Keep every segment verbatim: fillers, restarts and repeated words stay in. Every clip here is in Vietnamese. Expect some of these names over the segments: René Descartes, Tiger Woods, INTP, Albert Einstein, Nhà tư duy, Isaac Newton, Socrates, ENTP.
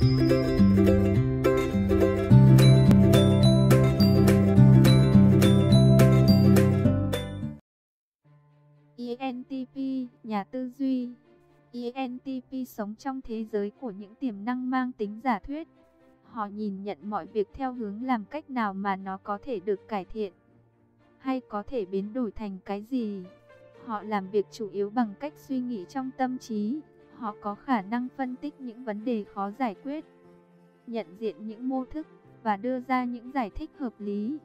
i en tê pê, nhà tư duy. i en tê pê sống trong thế giới của những tiềm năng mang tính giả thuyết. Họ nhìn nhận mọi việc theo hướng làm cách nào mà nó có thể được cải thiện, hay có thể biến đổi thành cái gì. Họ làm việc chủ yếu bằng cách suy nghĩ trong tâm trí. Họ có khả năng phân tích những vấn đề khó giải quyết, nhận diện những mô thức và đưa ra những giải thích hợp lý.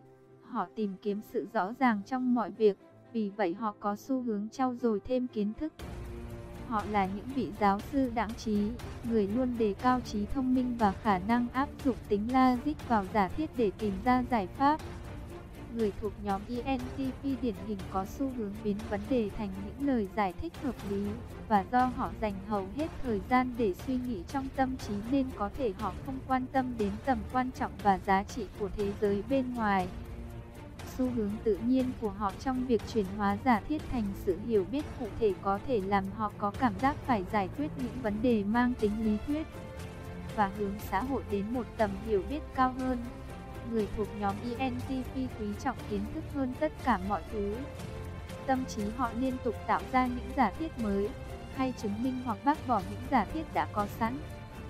Họ tìm kiếm sự rõ ràng trong mọi việc, vì vậy họ có xu hướng trau dồi thêm kiến thức. Họ là những vị giáo sư đãng trí, người luôn đề cao trí thông minh và khả năng áp dụng tính logic vào giả thiết để tìm ra giải pháp. Người thuộc nhóm i en tê pê điển hình có xu hướng biến vấn đề thành những lời giải thích hợp lý, và do họ dành hầu hết thời gian để suy nghĩ trong tâm trí nên có thể họ không quan tâm đến tầm quan trọng và giá trị của thế giới bên ngoài. Xu hướng tự nhiên của họ trong việc chuyển hóa giả thiết thành sự hiểu biết cụ thể có thể làm họ có cảm giác phải giải quyết những vấn đề mang tính lý thuyết và hướng xã hội đến một tầm hiểu biết cao hơn. Người thuộc nhóm i en tê pê quý trọng kiến thức hơn tất cả mọi thứ. Tâm trí họ liên tục tạo ra những giả thiết mới, hay chứng minh hoặc bác bỏ những giả thiết đã có sẵn.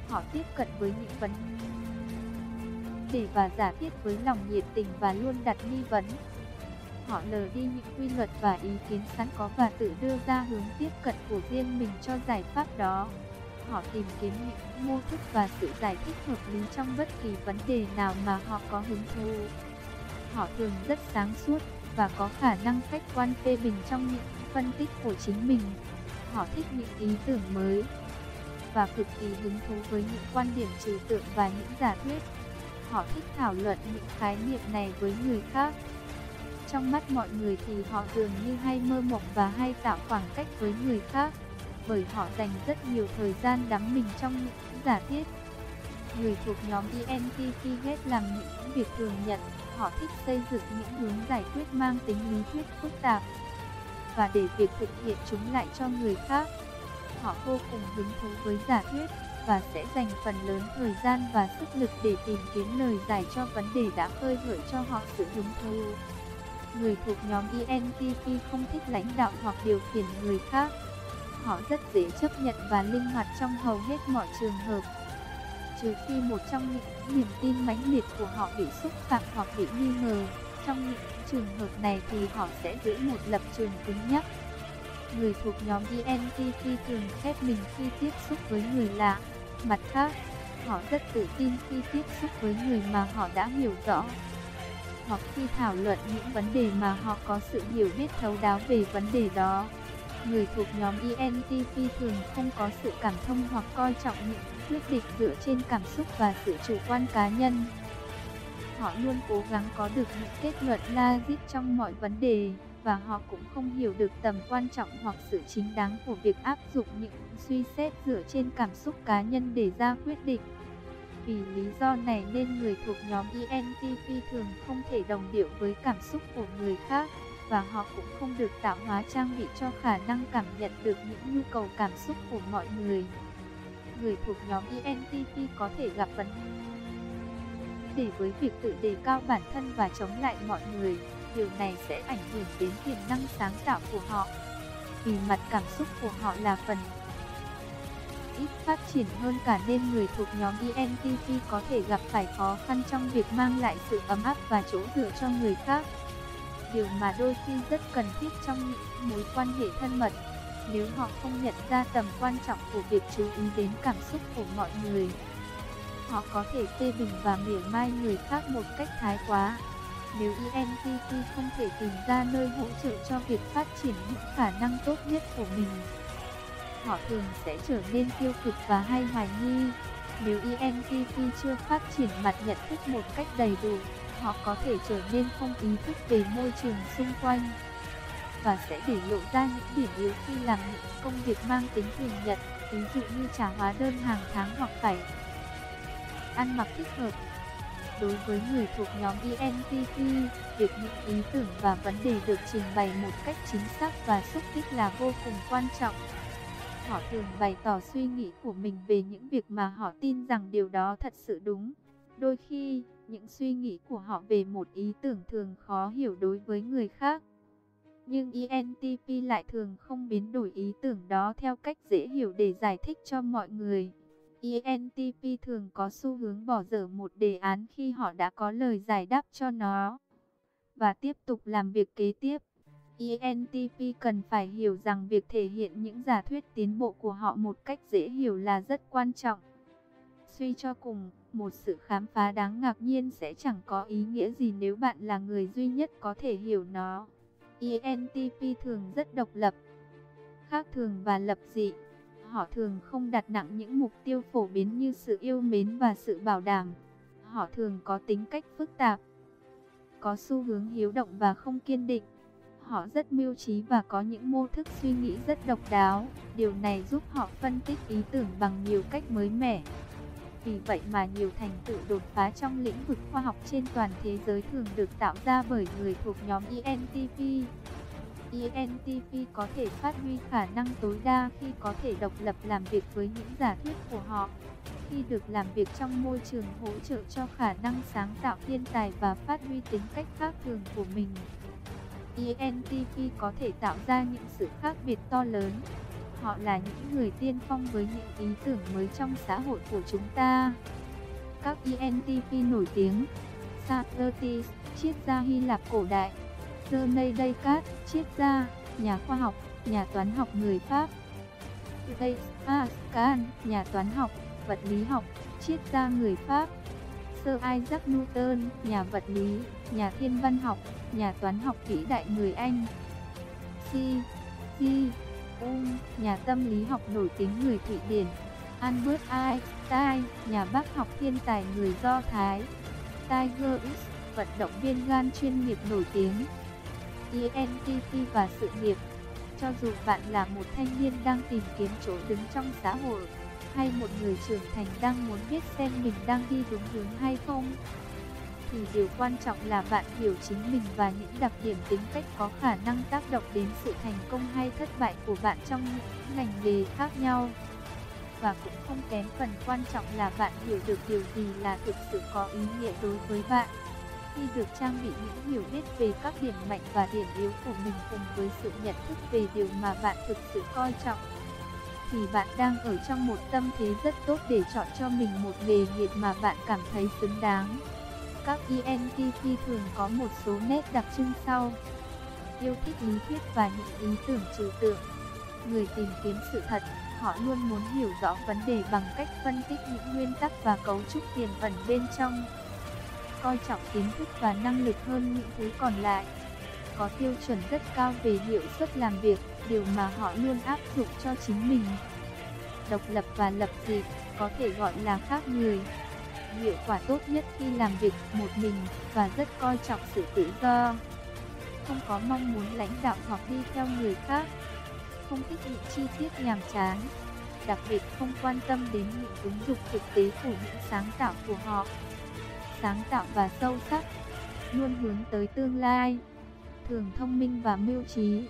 Họ tiếp cận với những vấn đề và giả thiết với lòng nhiệt tình và luôn đặt nghi vấn. Họ lờ đi những quy luật và ý kiến sẵn có và tự đưa ra hướng tiếp cận của riêng mình cho giải pháp đó. Họ tìm kiếm những mô thức và sự giải thích hợp lý trong bất kỳ vấn đề nào mà họ có hứng thú. Họ thường rất sáng suốt và có khả năng khách quan phê bình trong những phân tích của chính mình. Họ thích những ý tưởng mới và cực kỳ hứng thú với những quan điểm trừu tượng và những giả thuyết. Họ thích thảo luận những khái niệm này với người khác. Trong mắt mọi người thì họ dường như hay mơ mộng và hay tạo khoảng cách với người khác, bởi họ dành rất nhiều thời gian đắm mình trong những giả thiết. Người thuộc nhóm i en tê pê ghét làm những việc thường nhật. Họ thích xây dựng những hướng giải quyết mang tính lý thuyết phức tạp và để việc thực hiện chúng lại cho người khác. Họ vô cùng hứng thú với giả thuyết và sẽ dành phần lớn thời gian và sức lực để tìm kiếm lời giải cho vấn đề đã khơi gợi cho họ sự hứng thú. Người thuộc nhóm i en tê pê không thích lãnh đạo hoặc điều khiển người khác. Họ rất dễ chấp nhận và linh hoạt trong hầu hết mọi trường hợp, trừ khi một trong những niềm tin mãnh liệt của họ bị xúc phạm hoặc bị nghi ngờ. Trong những trường hợp này thì họ sẽ giữ một lập trường cứng nhắc. Người thuộc nhóm i en tê pê thường khép mình khi tiếp xúc với người lạ. Mặt khác, họ rất tự tin khi tiếp xúc với người mà họ đã hiểu rõ, hoặc khi thảo luận những vấn đề mà họ có sự hiểu biết thấu đáo về vấn đề đó. Người thuộc nhóm i en tê pê thường không có sự cảm thông hoặc coi trọng những quyết định dựa trên cảm xúc và sự chủ quan cá nhân. Họ luôn cố gắng có được những kết luận logic trong mọi vấn đề, và họ cũng không hiểu được tầm quan trọng hoặc sự chính đáng của việc áp dụng những suy xét dựa trên cảm xúc cá nhân để ra quyết định. Vì lý do này nên người thuộc nhóm i en tê pê thường không thể đồng điệu với cảm xúc của người khác, và họ cũng không được tạo hóa trang bị cho khả năng cảm nhận được những nhu cầu cảm xúc của mọi người. Người thuộc nhóm i en tê pê có thể gặp vấn đề với việc tự đề cao bản thân và chống lại mọi người. Điều này sẽ ảnh hưởng đến tiềm năng sáng tạo của họ, vì mặt cảm xúc của họ là phần ít phát triển hơn cả, nên người thuộc nhóm i en tê pê có thể gặp phải khó khăn trong việc mang lại sự ấm áp và chỗ dựa cho người khác, điều mà đôi khi rất cần thiết trong những mối quan hệ thân mật, nếu họ không nhận ra tầm quan trọng của việc chú ý đến cảm xúc của mọi người. Họ có thể phê bình và mỉa mai người khác một cách thái quá. Nếu i en tê pê không thể tìm ra nơi hỗ trợ cho việc phát triển những khả năng tốt nhất của mình, họ thường sẽ trở nên tiêu cực và hay hoài nghi. Nếu i en tê pê chưa phát triển mặt nhận thức một cách đầy đủ, họ có thể trở nên không ý thức về môi trường xung quanh và sẽ để lộ ra những điểm yếu khi làm những công việc mang tính thường nhật, ví dụ như trả hóa đơn hàng tháng hoặc phải ăn mặc thích hợp. Đối với người thuộc nhóm i en tê pê, việc những ý tưởng và vấn đề được trình bày một cách chính xác và xúc tích là vô cùng quan trọng. họ thường bày tỏ suy nghĩ của mình về những việc mà họ tin rằng điều đó thật sự đúng. Đôi khi, những suy nghĩ của họ về một ý tưởng thường khó hiểu đối với người khác. Nhưng E N T P lại thường không biến đổi ý tưởng đó theo cách dễ hiểu để giải thích cho mọi người. E N T P thường có xu hướng bỏ dở một đề án khi họ đã có lời giải đáp cho nó, và tiếp tục làm việc kế tiếp. E N T P cần phải hiểu rằng việc thể hiện những giả thuyết tiến bộ của họ một cách dễ hiểu là rất quan trọng. Suy cho cùng, một sự khám phá đáng ngạc nhiên sẽ chẳng có ý nghĩa gì nếu bạn là người duy nhất có thể hiểu nó. E N T P thường rất độc lập, khác thường và lập dị. Họ thường không đặt nặng những mục tiêu phổ biến như sự yêu mến và sự bảo đảm. Họ thường có tính cách phức tạp, có xu hướng hiếu động và không kiên định. Họ rất mưu trí và có những mô thức suy nghĩ rất độc đáo. Điều này giúp họ phân tích ý tưởng bằng nhiều cách mới mẻ. Vì vậy mà nhiều thành tựu đột phá trong lĩnh vực khoa học trên toàn thế giới thường được tạo ra bởi người thuộc nhóm E N T P. E N T P có thể phát huy khả năng tối đa khi có thể độc lập làm việc với những giả thuyết của họ, khi được làm việc trong môi trường hỗ trợ cho khả năng sáng tạo thiên tài và phát huy tính cách khác thường của mình. E N T P có thể tạo ra những sự khác biệt to lớn. Họ là những người tiên phong với những ý tưởng mới trong xã hội của chúng ta. Các E N T P nổi tiếng: Socrates, triết gia Hy Lạp cổ đại; René Descartes, triết gia, nhà khoa học, nhà toán học người Pháp; Isaac Newton, nhà toán học, vật lý học, triết gia người Pháp; Sir Isaac Newton, nhà vật lý, nhà thiên văn học, nhà toán học vĩ đại người Anh; C. C. Um, nhà tâm lý học nổi tiếng người Thụy Điển; Albert Einstein, nhà bác học thiên tài người Do Thái; Tiger Woods, vận động viên golf chuyên nghiệp nổi tiếng. E N T P và sự nghiệp. Cho dù bạn là một thanh niên đang tìm kiếm chỗ đứng trong xã hội, hay một người trưởng thành đang muốn biết xem mình đang đi đúng hướng hay không, thì điều quan trọng là bạn hiểu chính mình và những đặc điểm tính cách có khả năng tác động đến sự thành công hay thất bại của bạn trong những ngành nghề khác nhau. Và cũng không kém phần quan trọng là bạn hiểu được điều gì là thực sự có ý nghĩa đối với bạn. Khi được trang bị những hiểu biết về các điểm mạnh và điểm yếu của mình cùng với sự nhận thức về điều mà bạn thực sự coi trọng, thì bạn đang ở trong một tâm thế rất tốt để chọn cho mình một nghề nghiệp mà bạn cảm thấy xứng đáng. Các E N T P thường có một số nét đặc trưng sau: yêu thích lý thuyết và những ý tưởng trừu tượng, người tìm kiếm sự thật. Họ luôn muốn hiểu rõ vấn đề bằng cách phân tích những nguyên tắc và cấu trúc tiềm ẩn bên trong, coi trọng kiến thức và năng lực hơn những thứ còn lại, có tiêu chuẩn rất cao về hiệu suất làm việc, điều mà họ luôn áp dụng cho chính mình. Độc lập và lập dị, có thể gọi là khác người, hiệu quả tốt nhất khi làm việc một mình và rất coi trọng sự tự do, không có mong muốn lãnh đạo hoặc đi theo người khác, không thích những chi tiết nhàm chán, đặc biệt không quan tâm đến những ứng dụng thực tế của những sáng tạo của họ. Sáng tạo và sâu sắc, luôn hướng tới tương lai, thường thông minh và mưu trí,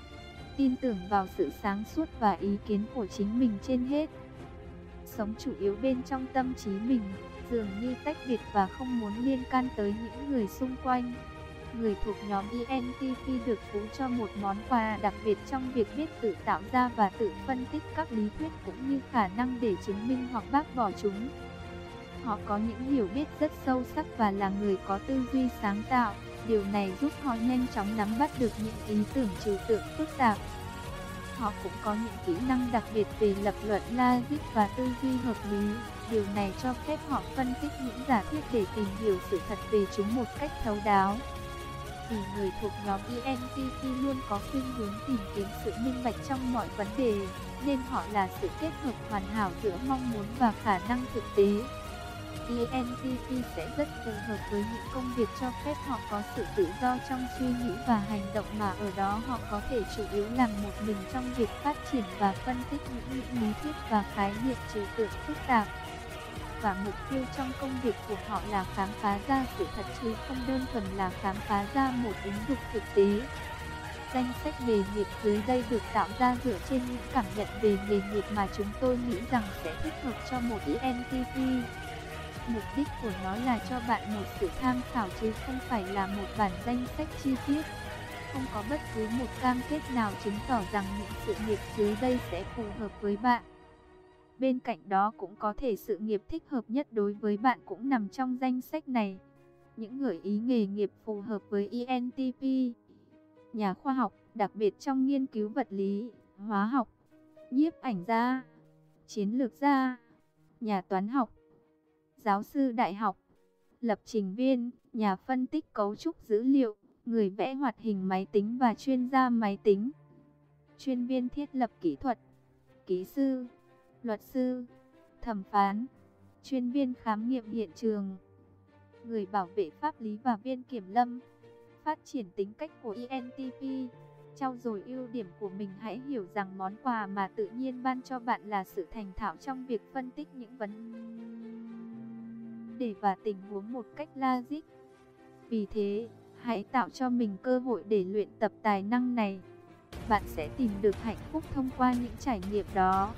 tin tưởng vào sự sáng suốt và ý kiến của chính mình trên hết. Sống chủ yếu bên trong tâm trí mình, dường như tách biệt và không muốn liên can tới những người xung quanh. Người thuộc nhóm E N T P được phú cho một món quà đặc biệt trong việc biết tự tạo ra và tự phân tích các lý thuyết cũng như khả năng để chứng minh hoặc bác bỏ chúng. Họ có những hiểu biết rất sâu sắc và là người có tư duy sáng tạo, điều này giúp họ nhanh chóng nắm bắt được những ý tưởng trừu tượng phức tạp. Họ cũng có những kỹ năng đặc biệt về lập luận logic và tư duy hợp lý, điều này cho phép họ phân tích những giả thuyết để tìm hiểu sự thật về chúng một cách thấu đáo. Vì người thuộc nhóm E N T P luôn có khuynh hướng tìm kiếm sự minh bạch trong mọi vấn đề, nên họ là sự kết hợp hoàn hảo giữa mong muốn và khả năng thực tế. E N T P sẽ rất phù hợp với những công việc cho phép họ có sự tự do trong suy nghĩ và hành động, mà ở đó họ có thể chủ yếu làm một mình trong việc phát triển và phân tích những, những lý thuyết và khái niệm trừu tượng phức tạp. Và mục tiêu trong công việc của họ là khám phá ra sự thật chứ không đơn thuần là khám phá ra một ứng dụng thực tế. Danh sách nghề nghiệp dưới đây được tạo ra dựa trên những cảm nhận về nghề nghiệp mà chúng tôi nghĩ rằng sẽ thích hợp cho một i en tê pê. Mục đích của nó là cho bạn một sự tham khảo chứ không phải là một bản danh sách chi tiết. Không có bất cứ một cam kết nào chứng tỏ rằng những sự nghiệp dưới đây sẽ phù hợp với bạn. Bên cạnh đó cũng có thể sự nghiệp thích hợp nhất đối với bạn cũng nằm trong danh sách này. Những gợi ý nghề nghiệp phù hợp với i en tê pê. Nhà khoa học, đặc biệt trong nghiên cứu vật lý, hóa học, nhiếp ảnh gia, chiến lược gia, nhà toán học, giáo sư đại học, lập trình viên, nhà phân tích cấu trúc dữ liệu, người vẽ hoạt hình máy tính và chuyên gia máy tính, chuyên viên thiết lập kỹ thuật, kỹ sư, luật sư, thẩm phán, chuyên viên khám nghiệm hiện trường, người bảo vệ pháp lý và viên kiểm lâm. Phát triển tính cách của i en tê pê, trau dồi ưu điểm của mình. Hãy hiểu rằng món quà mà tự nhiên ban cho bạn là sự thành thạo trong việc phân tích những vấn đề và tình huống một cách logic. Vì thế, hãy tạo cho mình cơ hội để luyện tập tài năng này. Bạn sẽ tìm được hạnh phúc thông qua những trải nghiệm đó.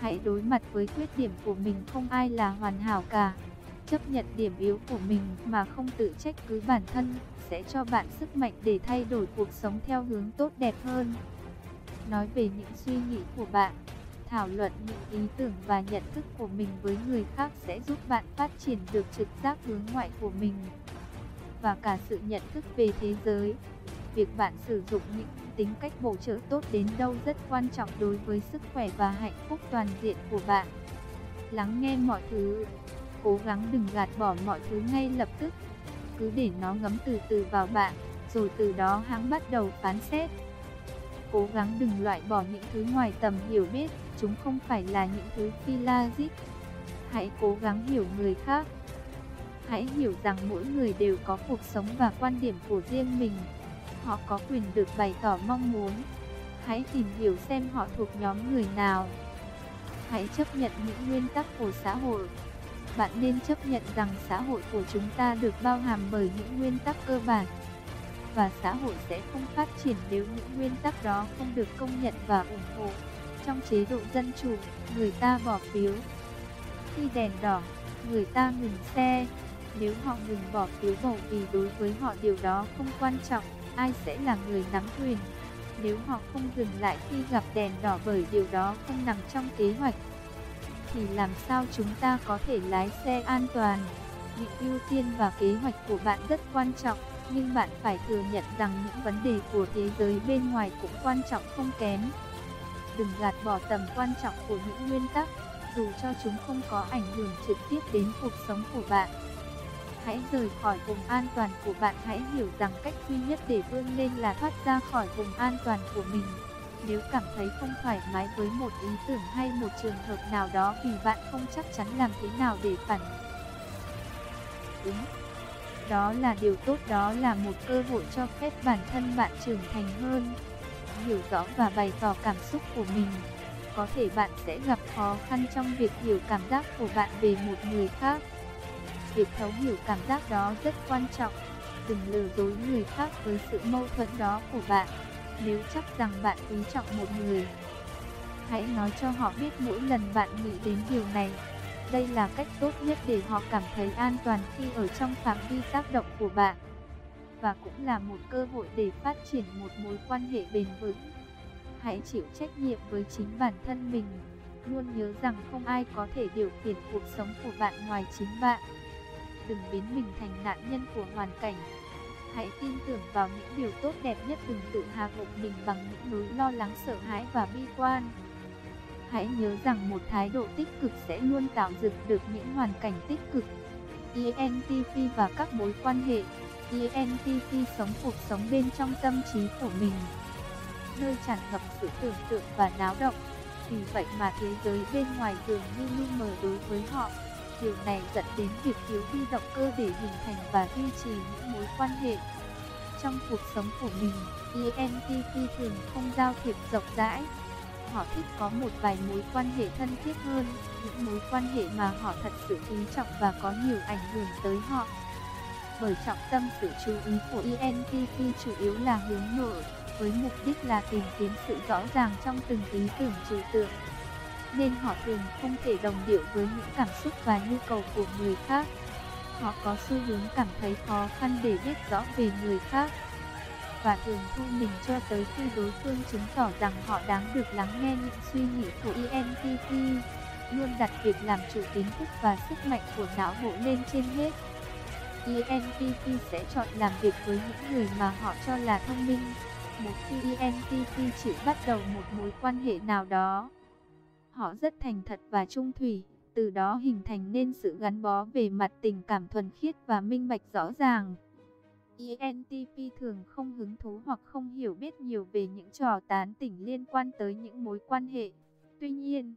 Hãy đối mặt với khuyết điểm của mình, không ai là hoàn hảo cả. Chấp nhận điểm yếu của mình mà không tự trách cứ bản thân sẽ cho bạn sức mạnh để thay đổi cuộc sống theo hướng tốt đẹp hơn. Nói về những suy nghĩ của bạn, thảo luận những ý tưởng và nhận thức của mình với người khác sẽ giúp bạn phát triển được trực giác hướng ngoại của mình và cả sự nhận thức về thế giới. Việc bạn sử dụng những tính cách bổ trợ tốt đến đâu rất quan trọng đối với sức khỏe và hạnh phúc toàn diện của bạn. Lắng nghe mọi thứ. Cố gắng đừng gạt bỏ mọi thứ ngay lập tức. Cứ để nó ngấm từ từ vào bạn, rồi từ đó hãng bắt đầu phán xét. Cố gắng đừng loại bỏ những thứ ngoài tầm hiểu biết, chúng không phải là những thứ phi logic. Hãy cố gắng hiểu người khác. Hãy hiểu rằng mỗi người đều có cuộc sống và quan điểm của riêng mình. Họ có quyền được bày tỏ mong muốn. Hãy tìm hiểu xem họ thuộc nhóm người nào. Hãy chấp nhận những nguyên tắc của xã hội. Bạn nên chấp nhận rằng xã hội của chúng ta được bao hàm bởi những nguyên tắc cơ bản. Và xã hội sẽ không phát triển nếu những nguyên tắc đó không được công nhận và ủng hộ. Trong chế độ dân chủ, người ta bỏ phiếu. Khi đèn đỏ, người ta ngừng xe. Nếu họ ngừng bỏ phiếu bầu vì đối với họ điều đó không quan trọng, ai sẽ là người nắm quyền. Nếu họ không dừng lại khi gặp đèn đỏ bởi điều đó không nằm trong kế hoạch, thì làm sao chúng ta có thể lái xe an toàn? Những ưu tiên và kế hoạch của bạn rất quan trọng, nhưng bạn phải thừa nhận rằng những vấn đề của thế giới bên ngoài cũng quan trọng không kém. Đừng gạt bỏ tầm quan trọng của những nguyên tắc, dù cho chúng không có ảnh hưởng trực tiếp đến cuộc sống của bạn. Hãy rời khỏi vùng an toàn của bạn. Hãy hiểu rằng cách duy nhất để vươn lên là thoát ra khỏi vùng an toàn của mình. Nếu cảm thấy không thoải mái với một ý tưởng hay một trường hợp nào đó vì bạn không chắc chắn làm thế nào để phản ứng, đó là điều tốt, đó là một cơ hội cho phép bản thân bạn trưởng thành hơn. Hiểu rõ và bày tỏ cảm xúc của mình. Có thể bạn sẽ gặp khó khăn trong việc hiểu cảm giác của bạn về một người khác. Việc thấu hiểu cảm giác đó rất quan trọng. Đừng lừa dối người khác với sự mâu thuẫn đó của bạn. Nếu chắc rằng bạn quý trọng một người, hãy nói cho họ biết mỗi lần bạn nghĩ đến điều này. Đây là cách tốt nhất để họ cảm thấy an toàn khi ở trong phạm vi tác động của bạn. Và cũng là một cơ hội để phát triển một mối quan hệ bền vững. Hãy chịu trách nhiệm với chính bản thân mình. Luôn nhớ rằng không ai có thể điều khiển cuộc sống của bạn ngoài chính bạn. Đừng biến mình thành nạn nhân của hoàn cảnh. Hãy tin tưởng vào những điều tốt đẹp nhất, đừng tự hạ gục mình bằng những nỗi lo lắng, sợ hãi và bi quan. Hãy nhớ rằng một thái độ tích cực sẽ luôn tạo dựng được những hoàn cảnh tích cực. i en tê pê và các mối quan hệ. i en tê pê sống cuộc sống bên trong tâm trí của mình, nơi tràn ngập sự tưởng tượng và náo động. Vì vậy mà thế giới bên ngoài dường như lu mờ đối với họ. Điều này dẫn đến việc thiếu đi động cơ để hình thành và duy trì những mối quan hệ. Trong cuộc sống của mình, i en tê pê thường không giao thiệp rộng rãi. Họ thích có một vài mối quan hệ thân thiết hơn, những mối quan hệ mà họ thật sự quý trọng và có nhiều ảnh hưởng tới họ. Bởi trọng tâm sự chú ý của i en tê pê chủ yếu là hướng nội, với mục đích là tìm kiếm sự rõ ràng trong từng ý tưởng trừu tượng, nên họ thường không thể đồng điệu với những cảm xúc và nhu cầu của người khác. Họ có xu hướng cảm thấy khó khăn để biết rõ về người khác, và thường thu mình cho tới khi đối phương chứng tỏ rằng họ đáng được lắng nghe những suy nghĩ của i en tê pê, luôn đặt việc làm chủ kiến thức và sức mạnh của não bộ lên trên hết. i en tê pê sẽ chọn làm việc với những người mà họ cho là thông minh, một khi i en tê pê chịu bắt đầu một mối quan hệ nào đó. Họ rất thành thật và trung thủy, từ đó hình thành nên sự gắn bó về mặt tình cảm thuần khiết và minh bạch rõ ràng. i en tê pê thường không hứng thú hoặc không hiểu biết nhiều về những trò tán tỉnh liên quan tới những mối quan hệ. Tuy nhiên,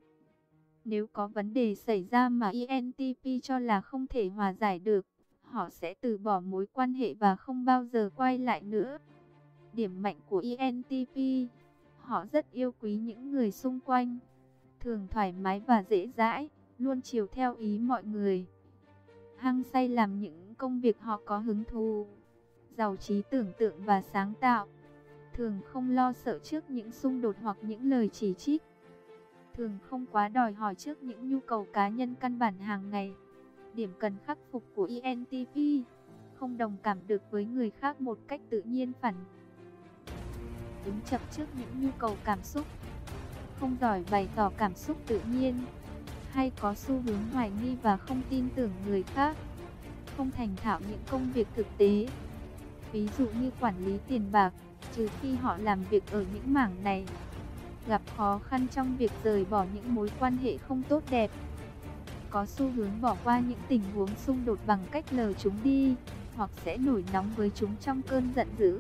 nếu có vấn đề xảy ra mà i en tê pê cho là không thể hòa giải được, họ sẽ từ bỏ mối quan hệ và không bao giờ quay lại nữa. Điểm mạnh của i en tê pê, họ rất yêu quý những người xung quanh, thường thoải mái và dễ dãi, luôn chiều theo ý mọi người, hăng say làm những công việc họ có hứng thú, giàu trí tưởng tượng và sáng tạo, thường không lo sợ trước những xung đột hoặc những lời chỉ trích, thường không quá đòi hỏi trước những nhu cầu cá nhân căn bản hàng ngày. Điểm cần khắc phục của i en tê pê, không đồng cảm được với người khác một cách tự nhiên, phản ứng chậm trước những nhu cầu cảm xúc, không giỏi bày tỏ cảm xúc tự nhiên, hay có xu hướng hoài nghi và không tin tưởng người khác, không thành thạo những công việc thực tế, ví dụ như quản lý tiền bạc, trừ khi họ làm việc ở những mảng này, gặp khó khăn trong việc rời bỏ những mối quan hệ không tốt đẹp, có xu hướng bỏ qua những tình huống xung đột bằng cách lờ chúng đi, hoặc sẽ nổi nóng với chúng trong cơn giận dữ.